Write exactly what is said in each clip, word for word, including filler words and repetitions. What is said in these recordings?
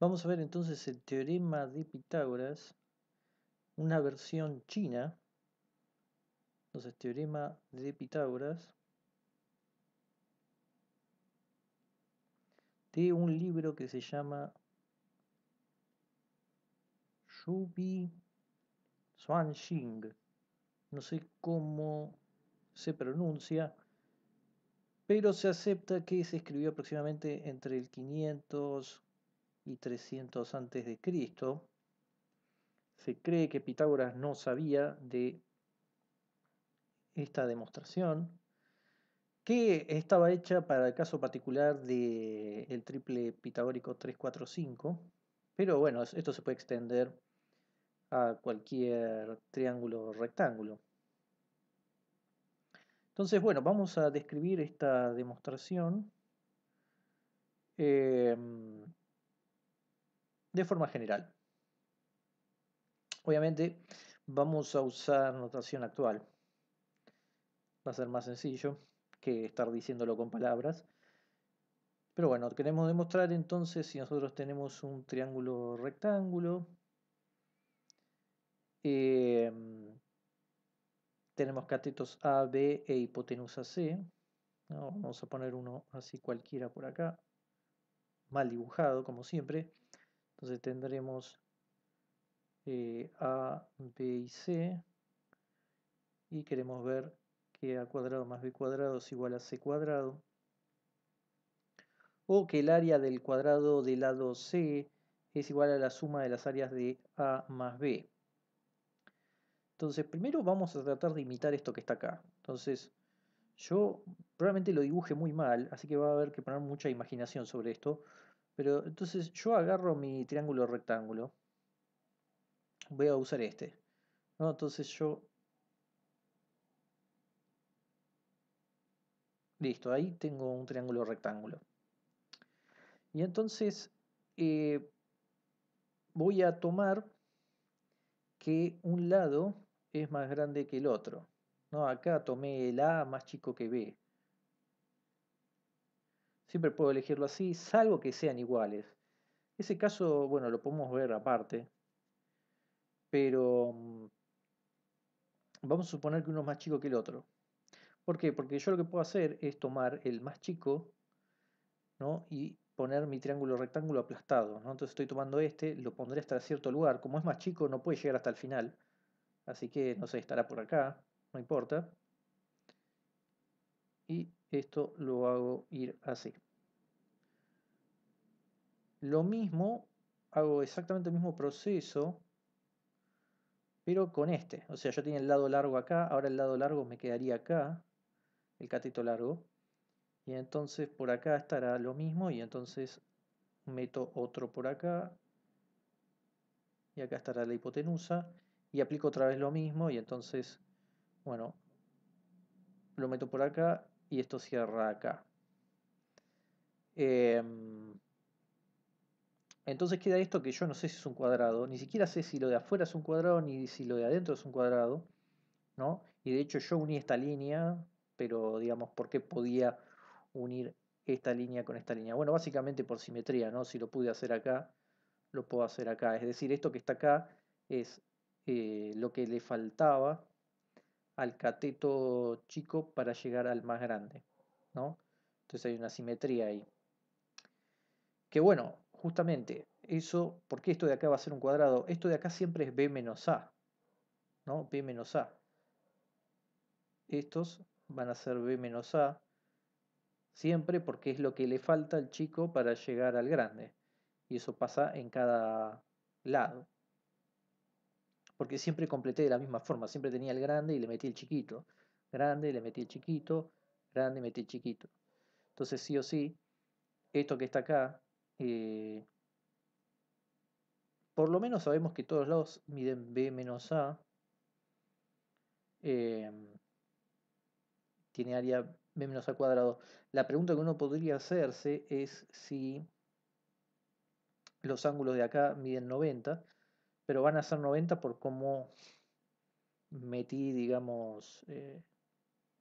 Vamos a ver entonces el teorema de Pitágoras, una versión china. Entonces, teorema de Pitágoras, de un libro que se llama Chou Pei Suan Ching. No sé cómo se pronuncia, pero se acepta que se escribió aproximadamente entre el quinientos y trescientos antes de Cristo. Se cree que Pitágoras no sabía de esta demostración, que estaba hecha para el caso particular del triple pitagórico tres, cuatro, cinco, pero bueno, esto se puede extender a cualquier triángulo o rectángulo. Entonces, bueno, vamos a describir esta demostración eh, de forma general. Obviamente vamos a usar notación actual. Va a ser más sencillo que estar diciéndolo con palabras. Pero bueno, queremos demostrar entonces si nosotros tenemos un triángulo rectángulo. Eh, tenemos catetos A, B e hipotenusa C. ¿No? Vamos a poner uno así cualquiera por acá. Mal dibujado, como siempre. Entonces tendremos eh, A, B y C. Y queremos ver que a cuadrado más b cuadrado es igual a c cuadrado, o que el área del cuadrado del lado c es igual a la suma de las áreas de a más b. Entonces, primero vamos a tratar de imitar esto que está acá. Entonces, yo probablemente lo dibuje muy mal, así que va a haber que poner mucha imaginación sobre esto. Pero entonces yo agarro mi triángulo rectángulo. Voy a usar este, ¿no? Entonces yo... Listo, ahí tengo un triángulo rectángulo. Y entonces eh, voy a tomar que un lado es más grande que el otro, ¿no? Acá tomé el A más chico que B. Siempre puedo elegirlo así, salvo que sean iguales. Ese caso, bueno, lo podemos ver aparte. Pero vamos a suponer que uno es más chico que el otro. ¿Por qué? Porque yo lo que puedo hacer es tomar el más chico, ¿no? Y poner mi triángulo rectángulo aplastado, ¿no? Entonces estoy tomando este, lo pondré hasta cierto lugar. Como es más chico, no puede llegar hasta el final. Así que, no sé, estará por acá, no importa. Y esto lo hago ir así. Lo mismo, hago exactamente el mismo proceso, pero con este. O sea, yo tenía el lado largo acá, ahora el lado largo me quedaría acá. El cateto largo, y entonces por acá estará lo mismo, y entonces meto otro por acá, y acá estará la hipotenusa, y aplico otra vez lo mismo, y entonces, bueno, lo meto por acá, y esto cierra acá. Eh, entonces queda esto que yo no sé si es un cuadrado, ni siquiera sé si lo de afuera es un cuadrado, ni si lo de adentro es un cuadrado, ¿no? Y de hecho yo uní esta línea, pero digamos, ¿por qué podía unir esta línea con esta línea? Bueno, básicamente por simetría, ¿no? Si lo pude hacer acá, lo puedo hacer acá. Es decir, esto que está acá es eh, lo que le faltaba al cateto chico para llegar al más grande, ¿no? Entonces hay una simetría ahí. Que bueno, justamente, eso, ¿por qué esto de acá va a ser un cuadrado? Esto de acá siempre es b menos a, ¿no? b menos a. Estos van a ser b menos a siempre porque es lo que le falta al chico para llegar al grande, y eso pasa en cada lado porque siempre completé de la misma forma, siempre tenía el grande y le metí el chiquito, grande, le metí el chiquito, grande, metí el chiquito. Entonces sí o sí esto que está acá eh, por lo menos sabemos que todos lados miden b menos a, eh, tiene área b menos a cuadrado. La pregunta que uno podría hacerse es si los ángulos de acá miden noventa, pero van a ser noventa por cómo metí, digamos, eh,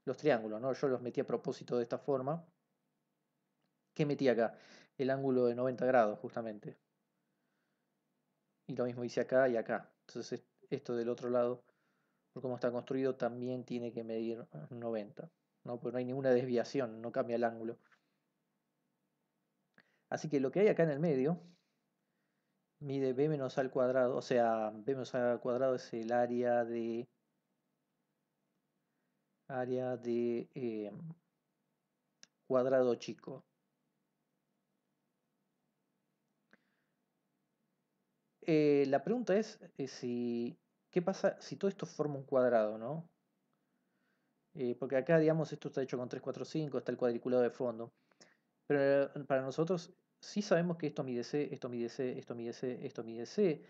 los triángulos, ¿no? Yo los metí a propósito de esta forma. ¿Qué metí acá? El ángulo de noventa grados, justamente. y lo mismo hice acá y acá. Entonces esto del otro lado, por cómo está construido, también tiene que medir noventa, ¿no? Porque no hay ninguna desviación, no cambia el ángulo. Así que lo que hay acá en el medio mide b menos a al cuadrado, o sea, b menos a al cuadrado es el área de área de eh, cuadrado chico. Eh, la pregunta es eh, si qué pasa si todo esto forma un cuadrado, ¿no? Eh, porque acá, digamos, esto está hecho con tres, cuatro, cinco, está el cuadriculado de fondo. Pero para nosotros sí sabemos que esto mide C, esto mide C, esto mide C, esto mide C,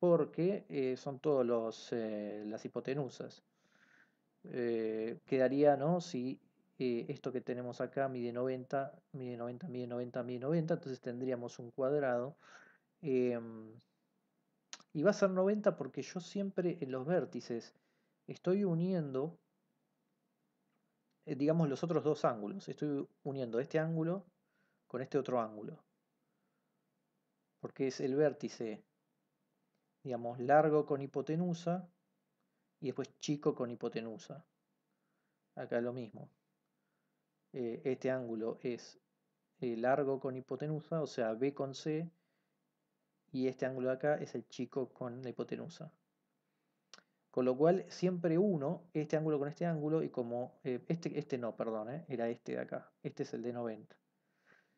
porque eh, son todos los eh, las hipotenusas. Eh, quedaría, ¿no? Si eh, esto que tenemos acá mide noventa, mide noventa, mide noventa, mide noventa, entonces tendríamos un cuadrado. Eh, Y va a ser noventa porque yo siempre en los vértices estoy uniendo, digamos, los otros dos ángulos. Estoy uniendo este ángulo con este otro ángulo. Porque es el vértice, digamos, largo con hipotenusa y después chico con hipotenusa. Acá lo mismo. Eh, este ángulo es eh, largo con hipotenusa, o sea, B con C. Y este ángulo de acá es el chico con la hipotenusa. Con lo cual siempre uno, este ángulo con este ángulo, y como eh, este, este no, perdón, eh, era este de acá. Este es el de noventa.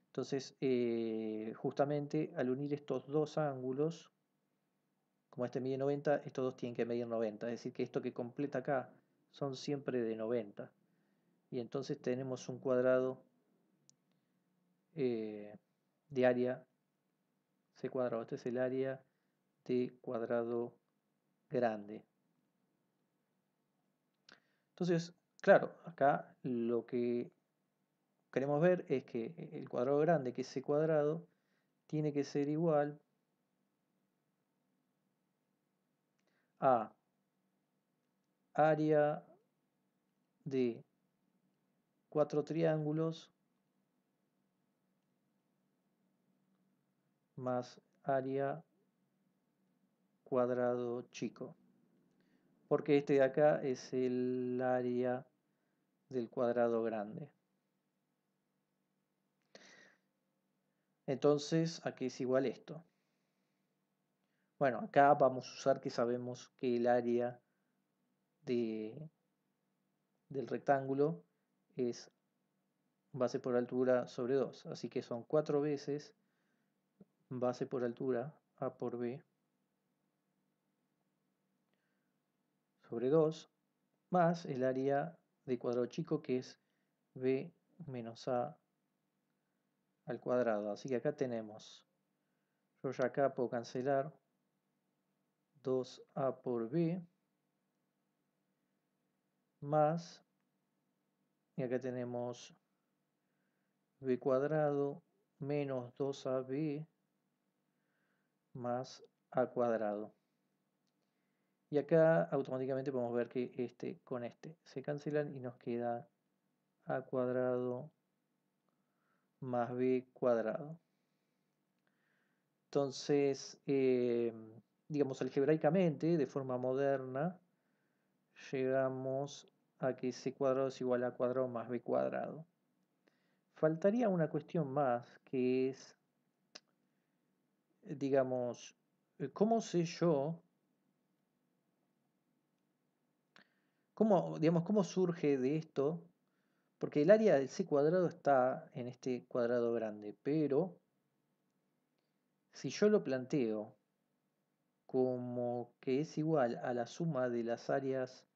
Entonces, eh, justamente al unir estos dos ángulos, como este mide noventa, estos dos tienen que medir noventa. Es decir, que esto que completa acá son siempre de noventa. Y entonces tenemos un cuadrado eh, de área C cuadrado. Este es el área de cuadrado grande. Entonces, claro, acá lo que queremos ver es que el cuadrado grande, que es C cuadrado, tiene que ser igual a área de cuatro triángulos más área cuadrado chico, porque este de acá es el área del cuadrado grande. Entonces, ¿a qué es igual esto? Bueno, acá vamos a usar que sabemos que el área de, del rectángulo es base por altura sobre dos, así que son cuatro veces base por altura, A por B, sobre dos, más el área de cuadrado chico, que es B menos A al cuadrado. Así que acá tenemos, yo ya acá puedo cancelar, dos A por B, más, y acá tenemos B cuadrado menos dos A B, más A cuadrado. Y acá automáticamente podemos ver que este con este se cancelan y nos queda A cuadrado más B cuadrado. Entonces, eh, digamos algebraicamente, de forma moderna, llegamos a que C cuadrado es igual a A cuadrado más B cuadrado. Faltaría una cuestión más, que es, digamos, ¿cómo sé yo? ¿Cómo, digamos, cómo surge de esto? Porque el área del C cuadrado está en este cuadrado grande, pero si yo lo planteo como que es igual a la suma de las áreas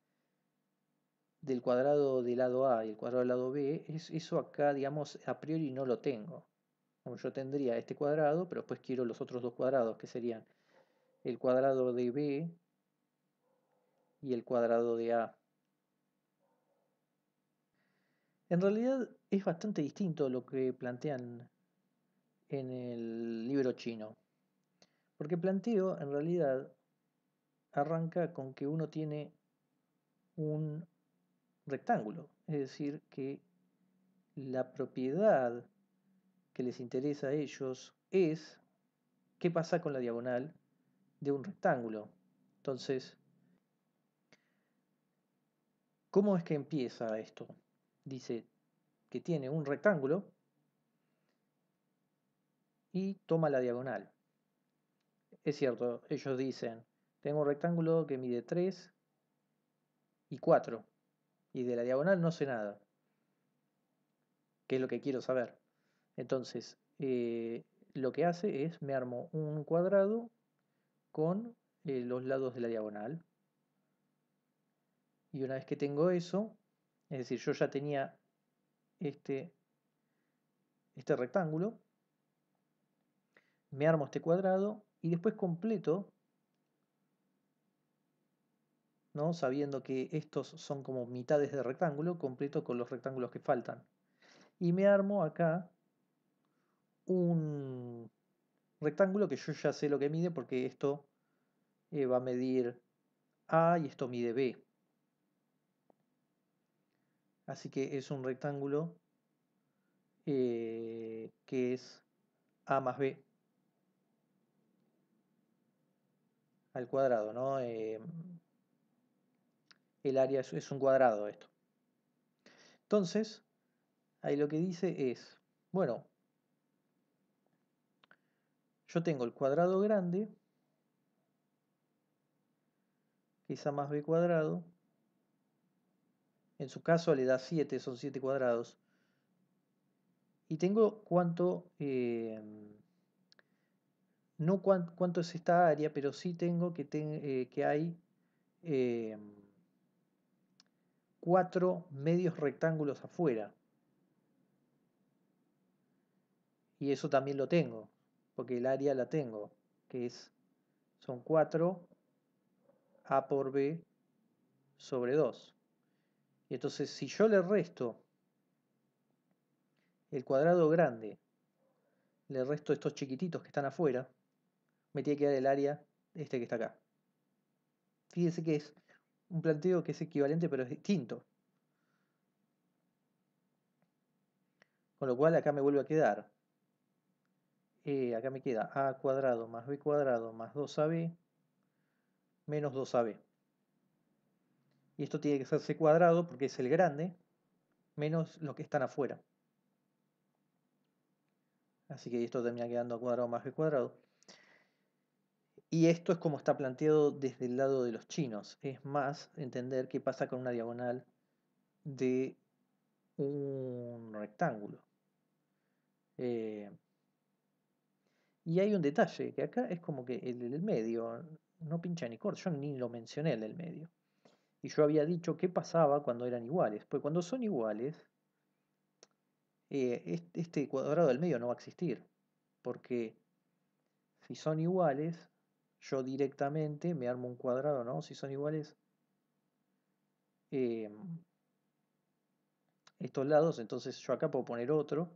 del cuadrado del lado A y el cuadrado del lado B, eso acá, digamos, a priori no lo tengo. Yo tendría este cuadrado, pero después quiero los otros dos cuadrados, que serían el cuadrado de B y el cuadrado de A. En realidad es bastante distinto lo que plantean en el libro chino. Porque planteo, en realidad, arranca con que uno tiene un rectángulo. Es decir, que la propiedad que les interesa a ellos es qué pasa con la diagonal de un rectángulo. Entonces, ¿cómo es que empieza esto? Dice que tiene un rectángulo y toma la diagonal. Es cierto, ellos dicen, tengo un rectángulo que mide tres y cuatro, y de la diagonal no sé nada, que es lo que quiero saber. Entonces, eh, lo que hace es, me armo un cuadrado con eh, los lados de la diagonal. Y una vez que tengo eso, es decir, yo ya tenía este, este rectángulo, me armo este cuadrado y después completo, ¿no? Sabiendo que estos son como mitades de rectángulo, completo con los rectángulos que faltan. Y me armo acá un rectángulo que yo ya sé lo que mide porque esto eh, va a medir A y esto mide B. Así que es un rectángulo eh, que es A más B al cuadrado, ¿no? Eh, el área es, es un cuadrado esto. Entonces, ahí lo que dice es, bueno, yo tengo el cuadrado grande, que es A más B cuadrado. En su caso le da siete, son siete cuadrados. Y tengo cuánto, eh, no cuánto, cuánto es esta área, pero sí tengo que, ten, eh, que hay eh, cuatro medios rectángulos afuera. Y eso también lo tengo, porque el área la tengo, que es, son cuatro A por B sobre dos. Y entonces, si yo le resto el cuadrado grande, le resto estos chiquititos que están afuera, me tiene que dar el área este que está acá. Fíjense que es un planteo que es equivalente, pero es distinto. Con lo cual, acá me vuelve a quedar. Eh, acá me queda A cuadrado más B cuadrado más dos A B menos dos A B. Y esto tiene que ser C cuadrado porque es el grande, menos los que están afuera. Así que esto termina quedando A cuadrado más B cuadrado. Y esto es como está planteado desde el lado de los chinos. Es más entender qué pasa con una diagonal de un rectángulo. Eh, y hay un detalle, que acá es como que el del medio no pincha ni corta. Yo ni lo mencioné el del medio. Y yo había dicho qué pasaba cuando eran iguales. Pues cuando son iguales, eh, este cuadrado del medio no va a existir. Porque si son iguales, yo directamente me armo un cuadrado, ¿no? Si son iguales eh, estos lados, entonces yo acá puedo poner otro.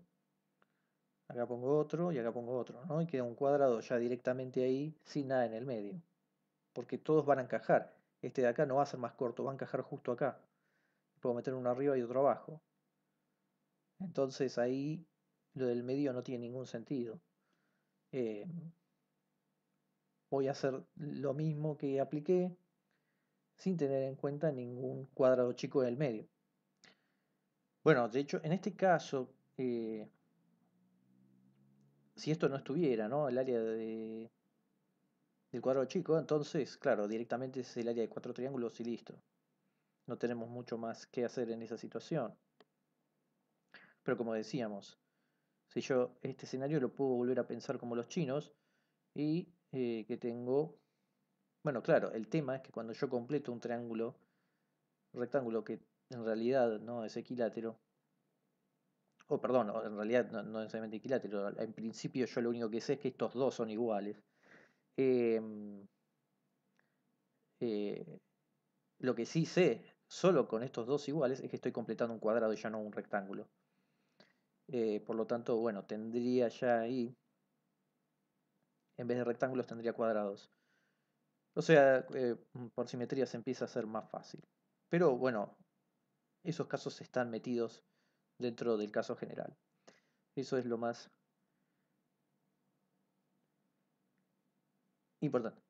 Acá pongo otro y acá pongo otro, ¿no? Y queda un cuadrado ya directamente ahí, sin nada en el medio. Porque todos van a encajar. Este de acá no va a ser más corto, va a encajar justo acá. Puedo meter uno arriba y otro abajo. Entonces ahí lo del medio no tiene ningún sentido. Eh, voy a hacer lo mismo que apliqué sin tener en cuenta ningún cuadrado chico del medio. Bueno, de hecho, en este caso, eh, si esto no estuviera, ¿no? El área de... del cuadrado chico, entonces, claro, directamente es el área de cuatro triángulos y listo. No tenemos mucho más que hacer en esa situación. Pero como decíamos, si yo este escenario lo puedo volver a pensar como los chinos, y eh, que tengo... Bueno, claro, el tema es que cuando yo completo un triángulo, rectángulo que en realidad no es equilátero, o oh, perdón, en realidad no, no es necesariamente equilátero, en principio yo lo único que sé es que estos dos son iguales. Eh, eh, lo que sí sé, solo con estos dos iguales, es que estoy completando un cuadrado y ya no un rectángulo. Eh, por lo tanto, bueno, tendría ya ahí, en vez de rectángulos, tendría cuadrados. O sea, eh, por simetría se empieza a hacer más fácil. Pero bueno, esos casos están metidos dentro del caso general. Eso es lo más importante.